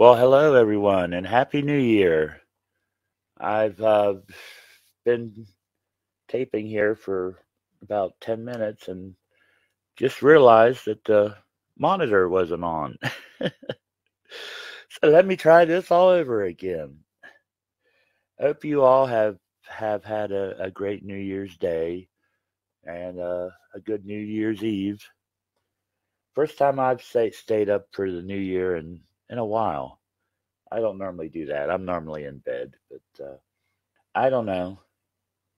Well, hello, everyone, and Happy New Year. I've been taping here for about 10 minutes and just realized that the monitor wasn't on. So let me try this all over again. I hope you all have had a great New Year's Day and a good New Year's Eve. First time I've stayed up for the New Year in a while. I don't normally do that. I'm normally in bed, but I don't know.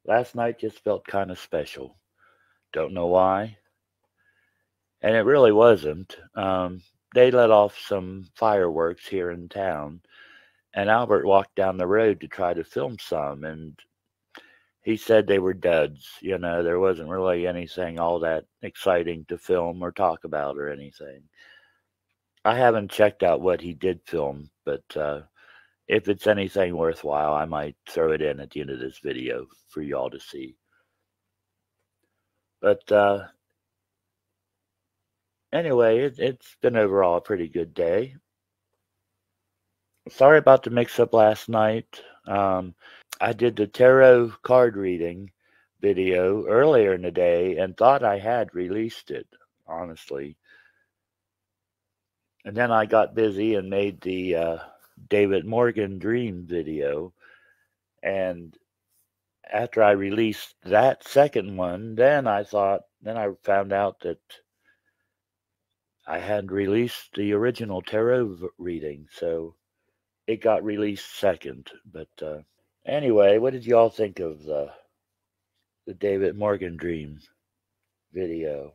Last night just felt kind of special. Don't know why. And it really wasn't. They let off some fireworks here in town, and Albert walked down the road to try to film some, and he said they were duds. You know, there wasn't really anything all that exciting to film or talk about or anything. I haven't checked out what he did film, but if it's anything worthwhile, I might throw it in at the end of this video for y'all to see. But anyway, it's been overall a pretty good day. Sorry about the mix-up last night. I did the tarot card reading video earlier in the day and thought I had released it, honestly. And then I got busy and made the David Morgan dream video. And after I released that second one, then I found out that I hadn't released the original tarot reading. So it got released second. But anyway, what did y'all think of the David Morgan dream video?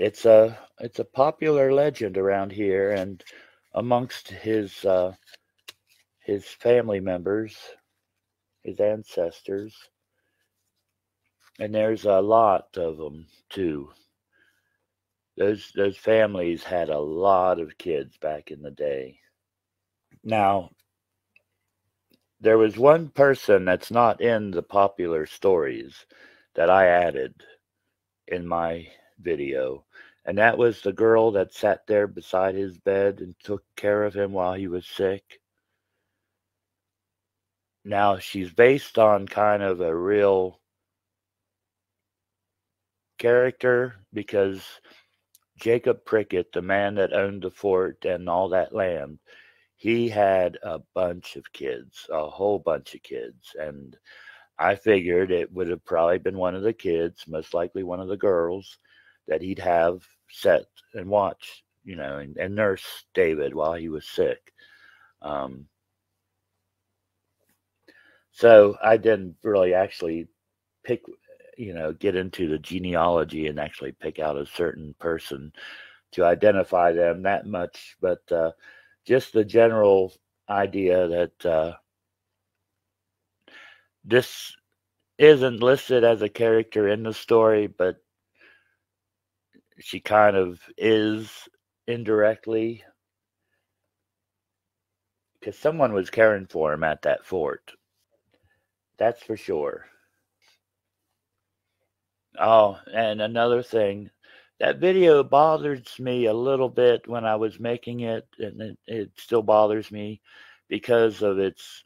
It's a popular legend around here and amongst his family members, his ancestors, and there's a lot of them too. Those families had a lot of kids back in the day. Now, there was one person that's not in the popular stories that I added in my video, and that was the girl that sat there beside his bed and took care of him while he was sick. Now, she's based on kind of a real character, because Jacob Prickett, the man that owned the fort and all that land, he had a bunch of kids, a whole bunch of kids, and I figured it would have probably been one of the kids, most likely one of the girls, that he'd have set and watch, you know, and nurse David while he was sick. So I didn't really actually pick, you know, get into the genealogy and actually pick out a certain person to identify them that much, but just the general idea that this isn't listed as a character in the story, but she kind of is indirectly, because someone was caring for him at that fort. That's for sure. Oh, and another thing, that video bothers me a little bit when I was making it, and it still bothers me because of it's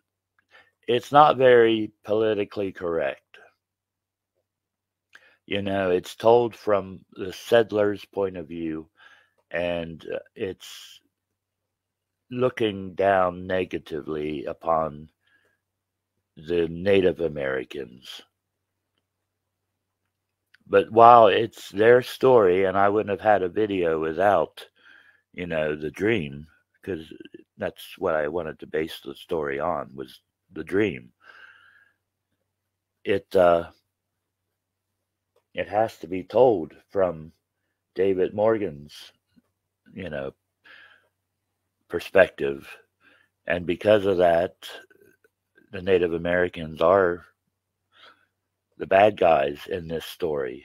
not very politically correct. You know, it's told from the settler's point of view, and it's looking down negatively upon the Native Americans. But while it's their story, and I wouldn't have had a video without, you know, the dream, because that's what I wanted to base the story on, was the dream. It has to be told from David Morgan's, you know, perspective. And because of that, the Native Americans are the bad guys in this story.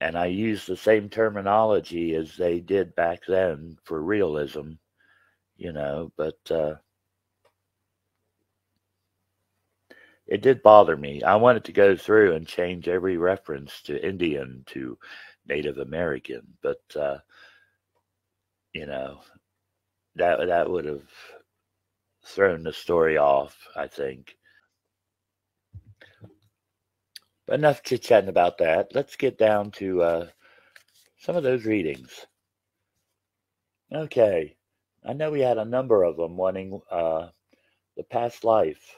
And I use the same terminology as they did back then for realism, you know, but it did bother me. I wanted to go through and change every reference to Indian to Native American, but you know, that would have thrown the story off, I think. But enough chit-chatting about that. Let's get down to some of those readings. Okay. I know we had a number of them wanting the past life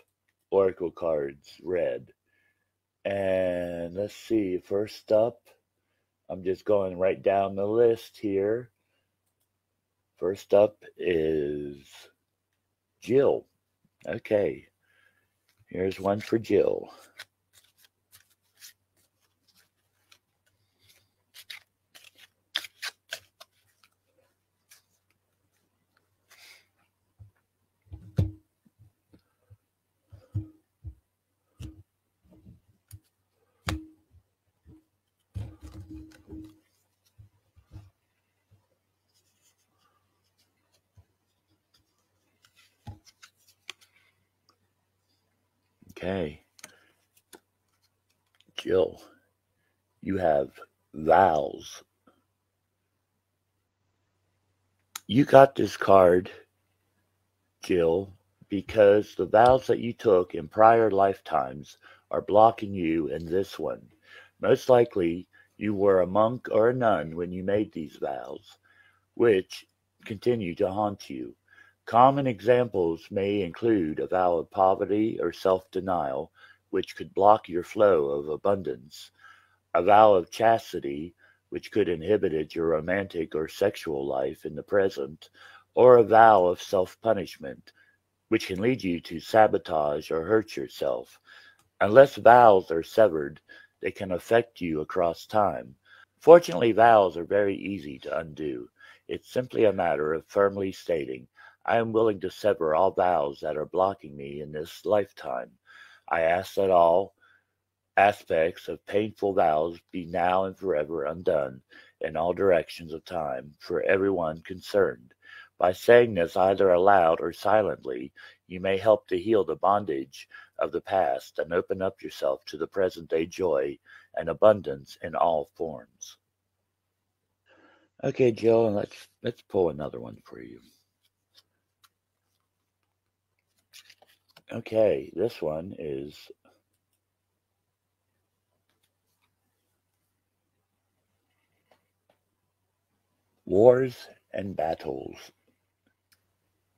oracle cards read. And let's see. First up, I'm just going right down the list here. First up is Jill. Okay. Here's one for Jill. Okay, Jill, you have vows. You got this card, Jill, because the vows that you took in prior lifetimes are blocking you in this one. Most likely, you were a monk or a nun when you made these vows, which continue to haunt you. Common examples may include a vow of poverty or self-denial, which could block your flow of abundance, a vow of chastity, which could inhibit your romantic or sexual life in the present, or a vow of self-punishment, which can lead you to sabotage or hurt yourself. Unless vows are severed, they can affect you across time. Fortunately, vows are very easy to undo. It's simply a matter of firmly stating, I am willing to sever all vows that are blocking me in this lifetime. I ask that all aspects of painful vows be now and forever undone in all directions of time for everyone concerned. By saying this either aloud or silently, you may help to heal the bondage of the past and open up yourself to the present-day joy and abundance in all forms. Okay, Jill, let's pull another one for you. Okay, this one is Wars and Battles.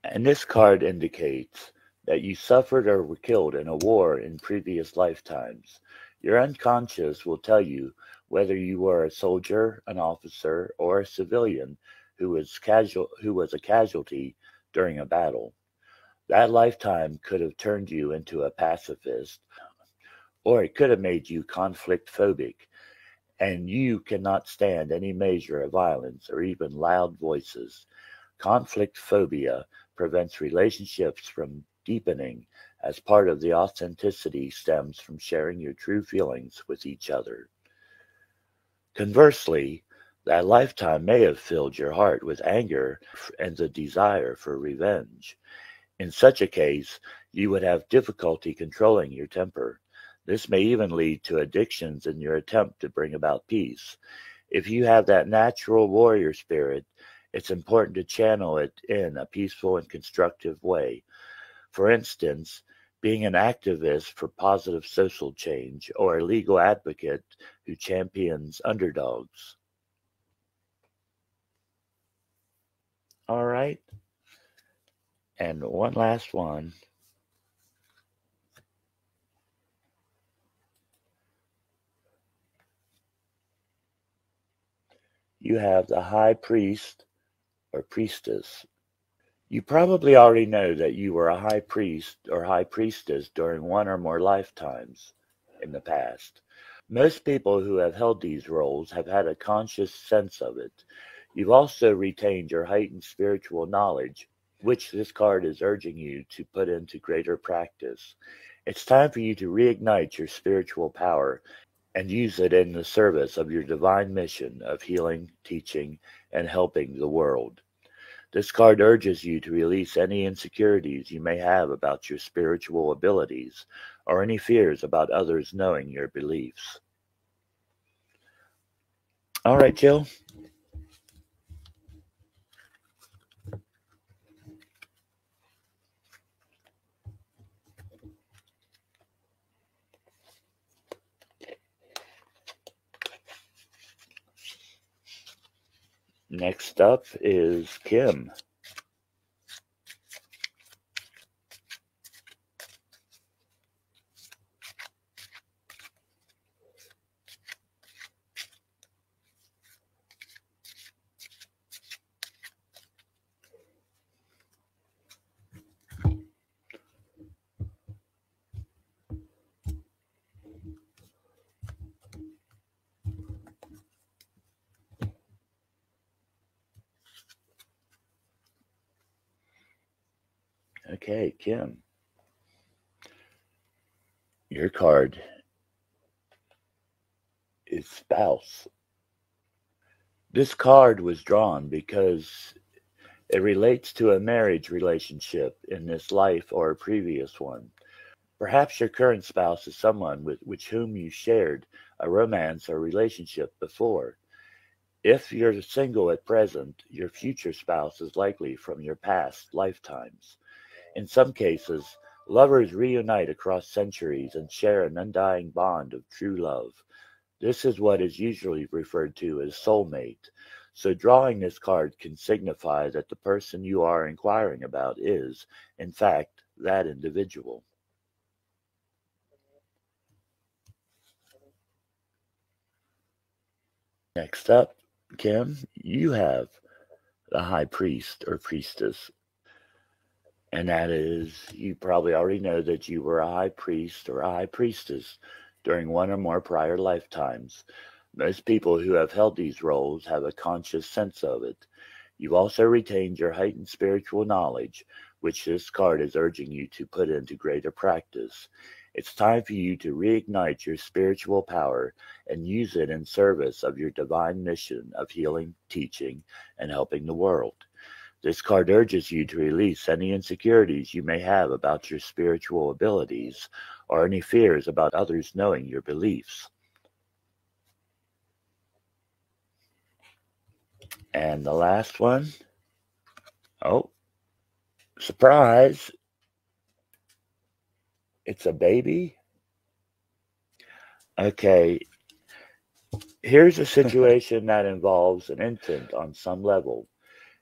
And this card indicates that you suffered or were killed in a war in previous lifetimes. Your unconscious will tell you whether you were a soldier, an officer, or a civilian who was a casualty during a battle. That lifetime could have turned you into a pacifist, or it could have made you conflict phobic, and you cannot stand any measure of violence or even loud voices. Conflict phobia prevents relationships from deepening, as part of the authenticity stems from sharing your true feelings with each other. Conversely, that lifetime may have filled your heart with anger and the desire for revenge. In such a case, you would have difficulty controlling your temper. This may even lead to addictions in your attempt to bring about peace. If you have that natural warrior spirit, it's important to channel it in a peaceful and constructive way. For instance, being an activist for positive social change or a legal advocate who champions underdogs. All right. And one last one. You have the High Priest or Priestess. You probably already know that you were a high priest or high priestess during one or more lifetimes in the past. Most people who have held these roles have had a conscious sense of it. You've also retained your heightened spiritual knowledge, which this card is urging you to put into greater practice. It's time for you to reignite your spiritual power and use it in the service of your divine mission of healing, teaching, and helping the world. This card urges you to release any insecurities you may have about your spiritual abilities or any fears about others knowing your beliefs. All right, Jill. Next up is Kim. Okay, Kim, your card is spouse. This card was drawn because it relates to a marriage relationship in this life or a previous one. Perhaps your current spouse is someone with whom you shared a romance or relationship before. If you're single at present, your future spouse is likely from your past lifetimes. In some cases, lovers reunite across centuries and share an undying bond of true love. This is what is usually referred to as soulmate. So drawing this card can signify that the person you are inquiring about is, in fact, that individual. Next up, Kim, you have the high priest or priestess. And that is, you probably already know that you were a high priest or a high priestess during one or more prior lifetimes. Most people who have held these roles have a conscious sense of it. You've also retained your heightened spiritual knowledge, which this card is urging you to put into greater practice. It's time for you to reignite your spiritual power and use it in service of your divine mission of healing, teaching, and helping the world. This card urges you to release any insecurities you may have about your spiritual abilities or any fears about others knowing your beliefs. And the last one, oh, surprise, it's a baby. Okay, here's a situation that involves an infant on some level.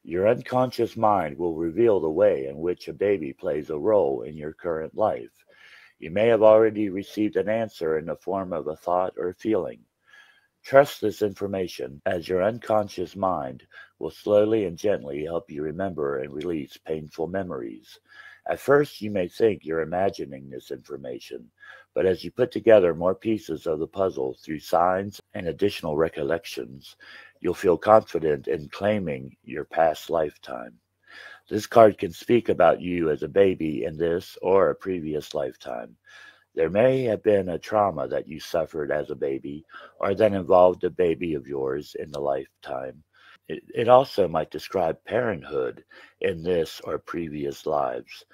Your unconscious mind will reveal the way in which a baby plays a role in your current life. You may have already received an answer in the form of a thought or feeling. Trust this information, as your unconscious mind will slowly and gently help you remember and release painful memories. At first, you may think you're imagining this information, but as you put together more pieces of the puzzle through signs and additional recollections, you'll feel confident in claiming your past lifetime. This card can speak about you as a baby in this or a previous lifetime. There may have been a trauma that you suffered as a baby or that involved a baby of yours in the lifetime. It also might describe parenthood in this or previous lives.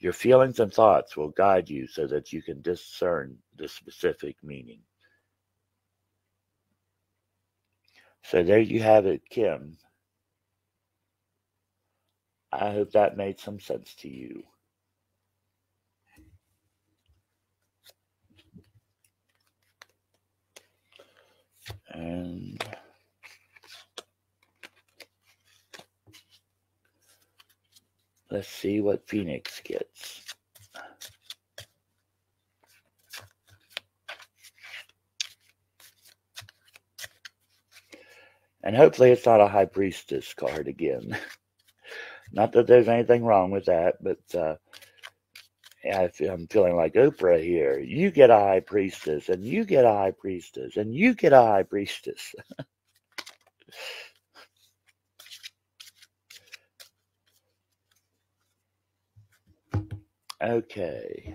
Your feelings and thoughts will guide you so that you can discern the specific meaning. So there you have it, Kim. I hope that made some sense to you. And let's see what Phoenix gets. And hopefully it's not a high priestess card again. Not that there's anything wrong with that, but I'm feeling like Oprah here. You get a high priestess, and you get a high priestess, and you get a high priestess. Okay.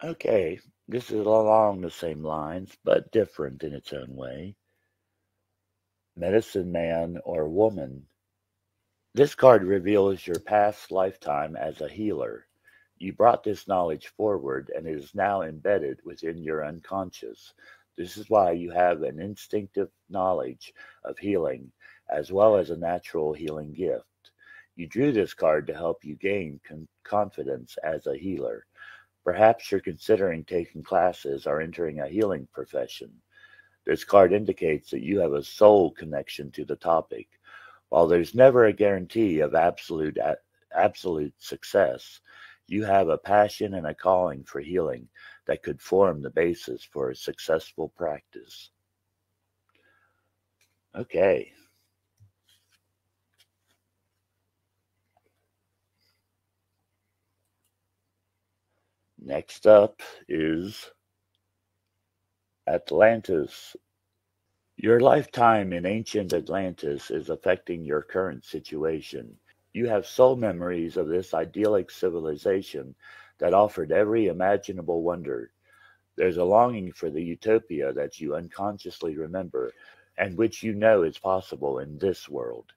Okay, This is along the same lines, but different in its own way. Medicine man or woman. This card reveals your past lifetime as a healer. You brought this knowledge forward, and it is now embedded within your unconscious. This is why you have an instinctive knowledge of healing, as well as a natural healing gift. You drew this card to help you gain confidence as a healer. Perhaps you're considering taking classes or entering a healing profession. This card indicates that you have a soul connection to the topic. While there's never a guarantee of absolute success, you have a passion and a calling for healing that could form the basis for a successful practice. Okay. Next up is Atlantis. Your lifetime in ancient Atlantis is affecting your current situation. You have soul memories of this idyllic civilization that offered every imaginable wonder. There's a longing for the utopia that you unconsciously remember and which you know is possible in this world.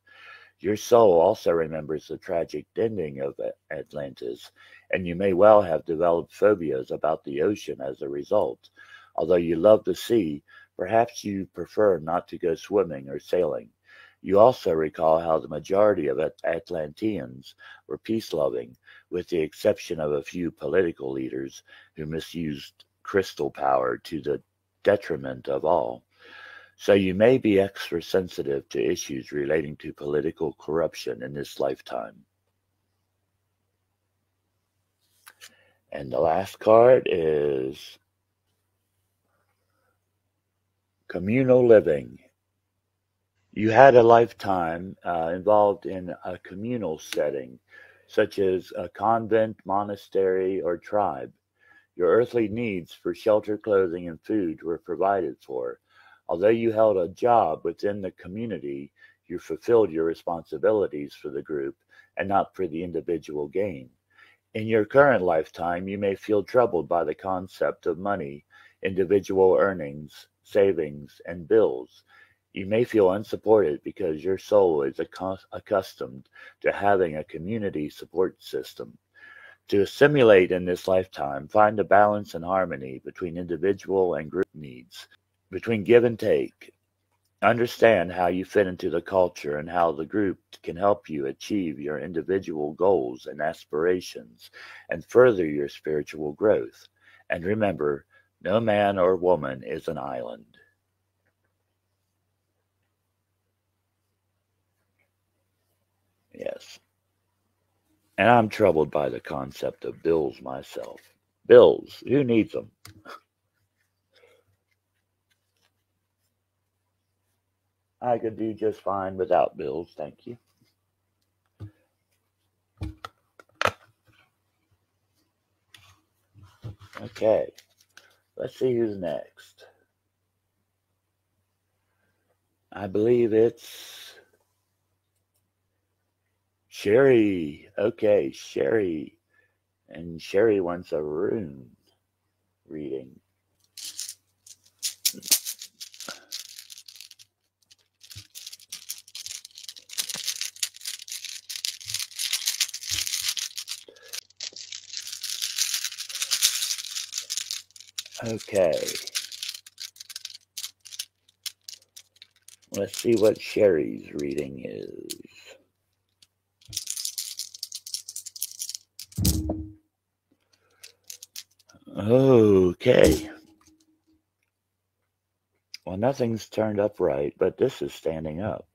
Your soul also remembers the tragic ending of Atlantis, and you may well have developed phobias about the ocean as a result. Although you love the sea, perhaps you prefer not to go swimming or sailing. You also recall how the majority of Atlanteans were peace-loving, with the exception of a few political leaders who misused crystal power to the detriment of all. So you may be extra sensitive to issues relating to political corruption in this lifetime. And the last card is communal living. You had a lifetime involved in a communal setting, such as a convent, monastery, or tribe. Your earthly needs for shelter, clothing, and food were provided for. Although you held a job within the community, you fulfilled your responsibilities for the group and not for the individual gain. In your current lifetime, you may feel troubled by the concept of money, individual earnings, savings, and bills. You may feel unsupported because your soul is accustomed to having a community support system. To assimilate in this lifetime, find a balance and harmony between individual and group needs, between give and take. Understand how you fit into the culture and how the group can help you achieve your individual goals and aspirations and further your spiritual growth. And remember, no man or woman is an island. Yes. And I'm troubled by the concept of bills myself. Bills, who needs them? I could do just fine without bills, thank you. Okay, let's see who's next. I believe it's Sherry. Okay, Sherry. And Sherry wants a rune reading. Okay, let's see what Sherry's reading is. Okay. Well, nothing's turned up right, but this is standing up.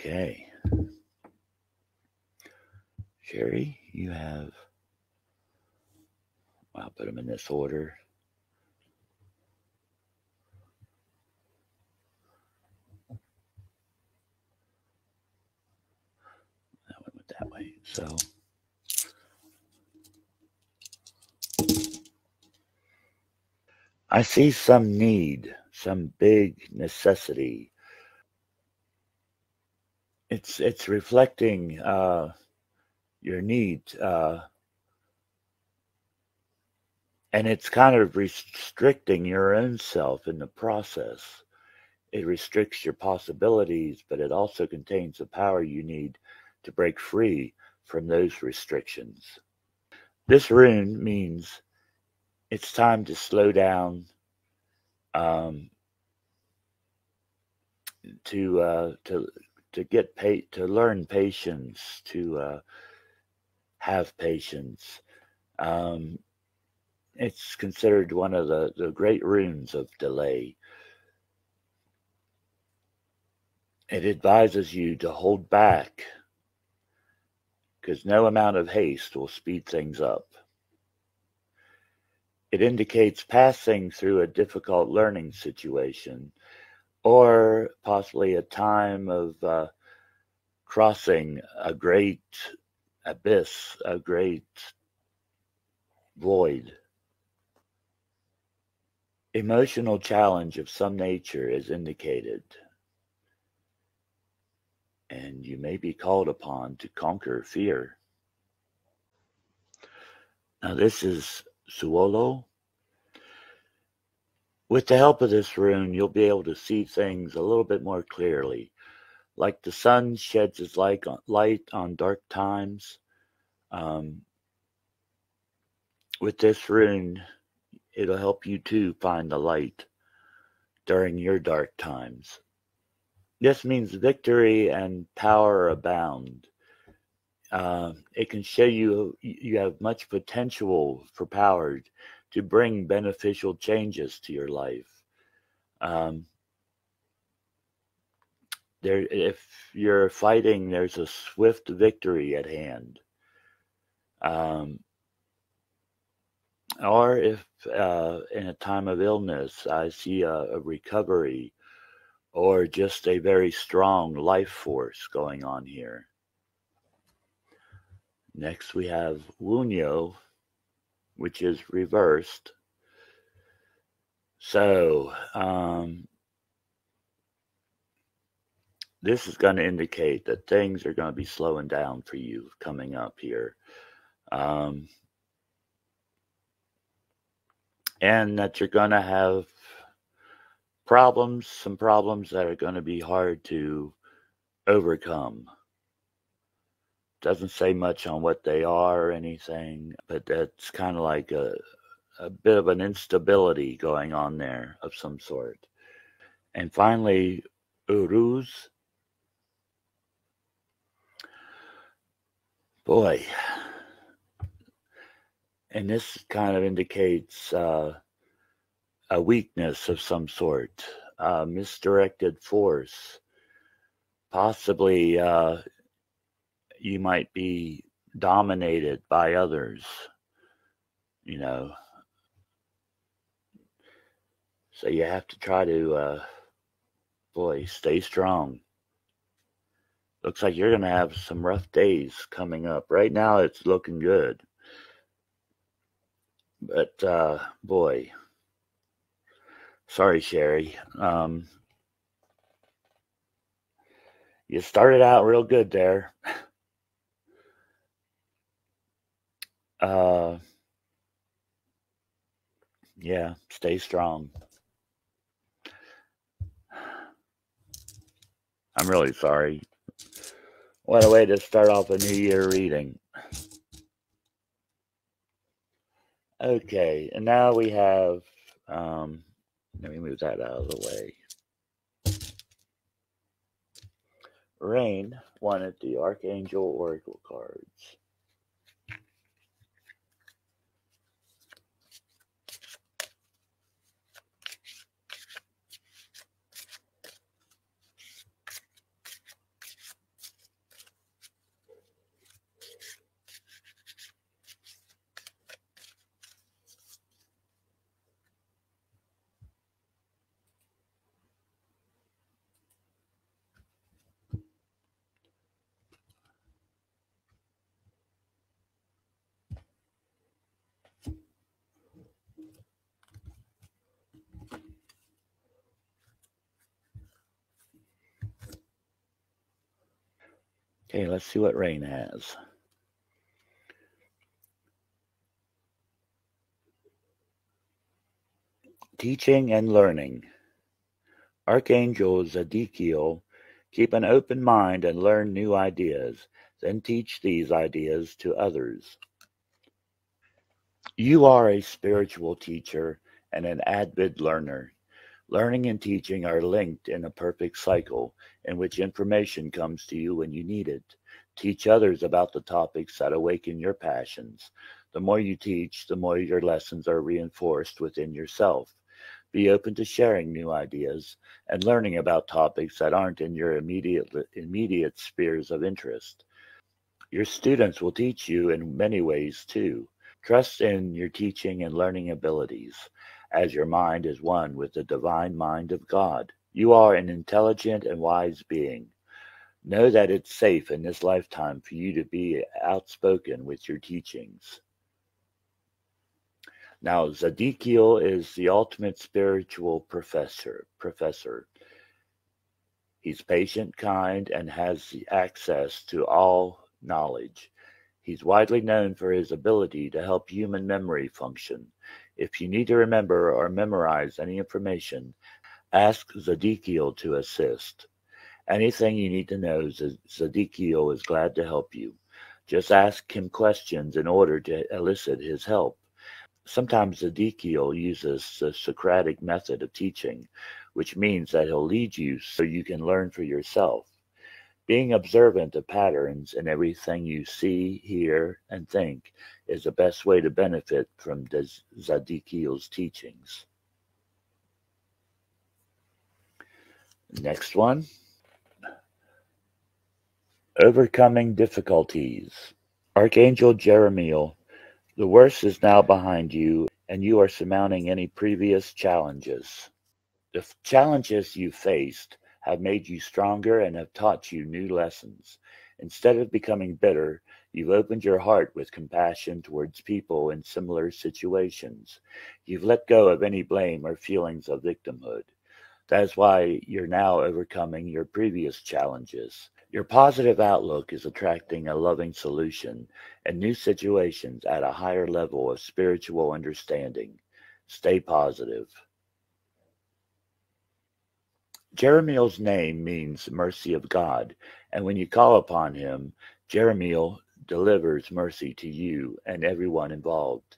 Okay. Sherry, you have... I'll put them in this order. That one went that way. So... I see some need, some big necessity. It's reflecting your need, and it's kind of restricting your own self in the process. It restricts your possibilities, but it also contains the power you need to break free from those restrictions. This rune means it's time to slow down, to get paid, to learn patience, to have patience. It's considered one of the great runes of delay. It advises you to hold back because no amount of haste will speed things up. It indicates passing through a difficult learning situation or possibly a time of crossing a great abyss, a great void. Emotional challenge of some nature is indicated, and you may be called upon to conquer fear. Now, this is Suolo. With the help of this rune, you'll be able to see things a little bit more clearly. Like the sun sheds its light on dark times, with this rune, it'll help you too find the light during your dark times. This means victory and power abound. It can show you have much potential for power to bring beneficial changes to your life. If you're fighting, there's a swift victory at hand. Or if in a time of illness, I see a recovery or just a very strong life force going on here. Next, we have Wunyo, which is reversed. So, this is going to indicate that things are going to be slowing down for you coming up here. And that you're going to have problems, some problems that are going to be hard to overcome. Doesn't say much on what they are or anything, but that's kind of like a bit of an instability going on there of some sort. And finally, Uruz. Boy. And this kind of indicates a weakness of some sort, misdirected force, possibly... you might be dominated by others, you know. So you have to try to, stay strong. Looks like you're going to have some rough days coming up. Right now it's looking good. But, sorry, Sherry. You started out real good there. Yeah, stay strong. I'm really sorry. What a way to start off a new year reading. Okay, and now we have, let me move that out of the way. Rain wanted the Archangel Oracle cards. Okay, let's see what Rain has. Teaching and learning. Archangel Zadkiel, keep an open mind and learn new ideas, then teach these ideas to others. You are a spiritual teacher and an avid learner. Learning and teaching are linked in a perfect cycle in which information comes to you when you need it. Teach others about the topics that awaken your passions. The more you teach, the more your lessons are reinforced within yourself. Be open to sharing new ideas and learning about topics that aren't in your immediate spheres of interest. Your students will teach you in many ways too. Trust in your teaching and learning abilities, as your mind is one with the divine mind of God. You are an intelligent and wise being. Know that it's safe in this lifetime for you to be outspoken with your teachings. Now, Zadkiel is the ultimate spiritual professor. He's patient, kind, and has access to all knowledge. He's widely known for his ability to help human memory function. If you need to remember or memorize any information, ask Zadkiel to assist. Anything you need to know, Zadkiel is glad to help you. Just ask him questions in order to elicit his help. Sometimes Zadkiel uses the Socratic method of teaching, which means that he'll lead you so you can learn for yourself. Being observant of patterns in everything you see, hear, and think is the best way to benefit from Zadkiel's teachings. Next one. Overcoming difficulties. Archangel Jeremiel, the worst is now behind you, and you are surmounting any previous challenges. The challenges you faced have made you stronger and have taught you new lessons. Instead of becoming bitter, you've opened your heart with compassion towards people in similar situations. You've let go of any blame or feelings of victimhood. That's why you're now overcoming your previous challenges. Your positive outlook is attracting a loving solution and new situations at a higher level of spiritual understanding. Stay positive. Jeremiel's name means mercy of God, and when you call upon him, Jeremiel delivers mercy to you and everyone involved.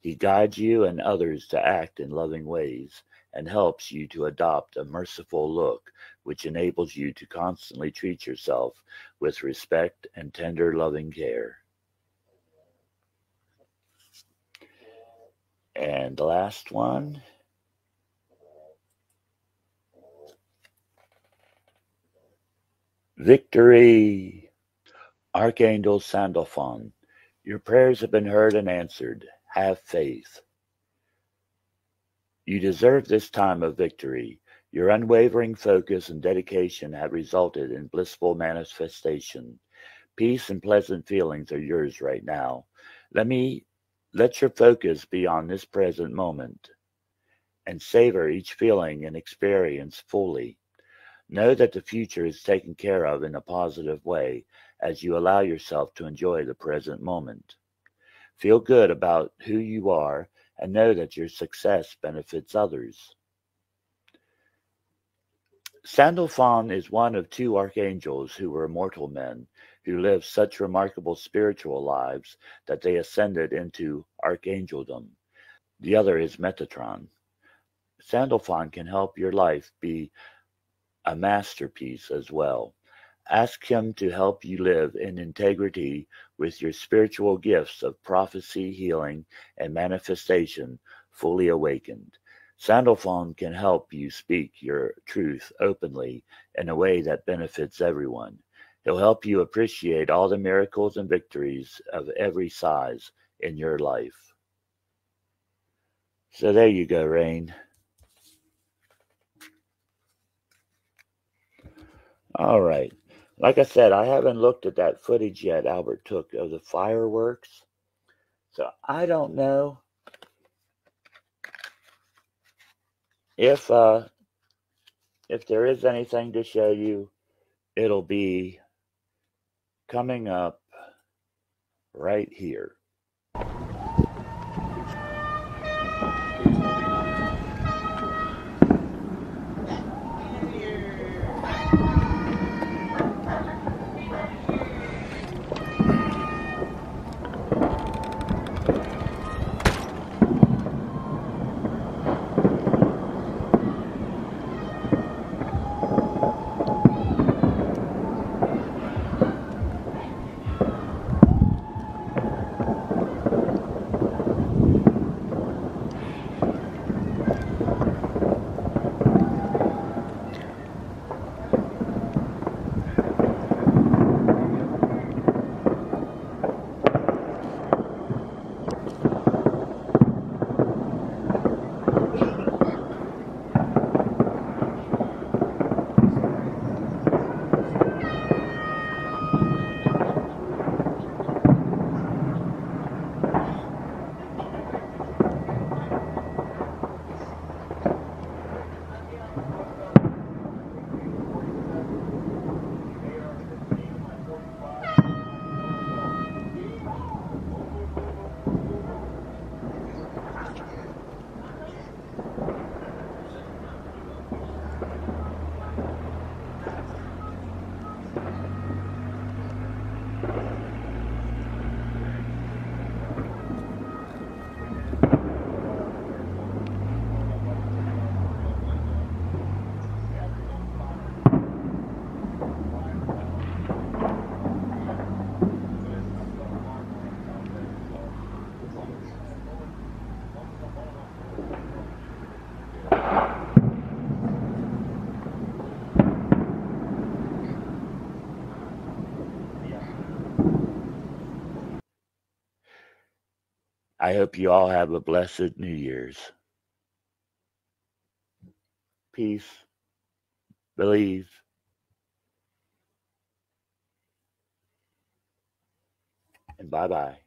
He guides you and others to act in loving ways and helps you to adopt a merciful look, which enables you to constantly treat yourself with respect and tender loving care. And the last one. Victory! Archangel Sandalphon, your prayers have been heard and answered. Have faith. You deserve this time of victory. Your unwavering focus and dedication have resulted in blissful manifestation. Peace and pleasant feelings are yours right now. Let your focus be on this present moment and savor each feeling and experience fully. Know that the future is taken care of in a positive way as you allow yourself to enjoy the present moment. Feel good about who you are and know that your success benefits others. Sandalphon is one of two archangels who were immortal men who lived such remarkable spiritual lives that they ascended into archangeldom. The other is Metatron. Sandalphon can help your life be a masterpiece as well. Ask him to help you live in integrity with your spiritual gifts of prophecy, healing, and manifestation fully awakened. Sandalphon can help you speak your truth openly in a way that benefits everyone. He'll help you appreciate all the miracles and victories of every size in your life. So there you go, Rain. All right. Like I said, I haven't looked at that footage yet Albert took of the fireworks. So I don't know if there is anything to show you. It'll be coming up right here. I hope you all have a blessed New Year's. Peace. Believe. And bye-bye.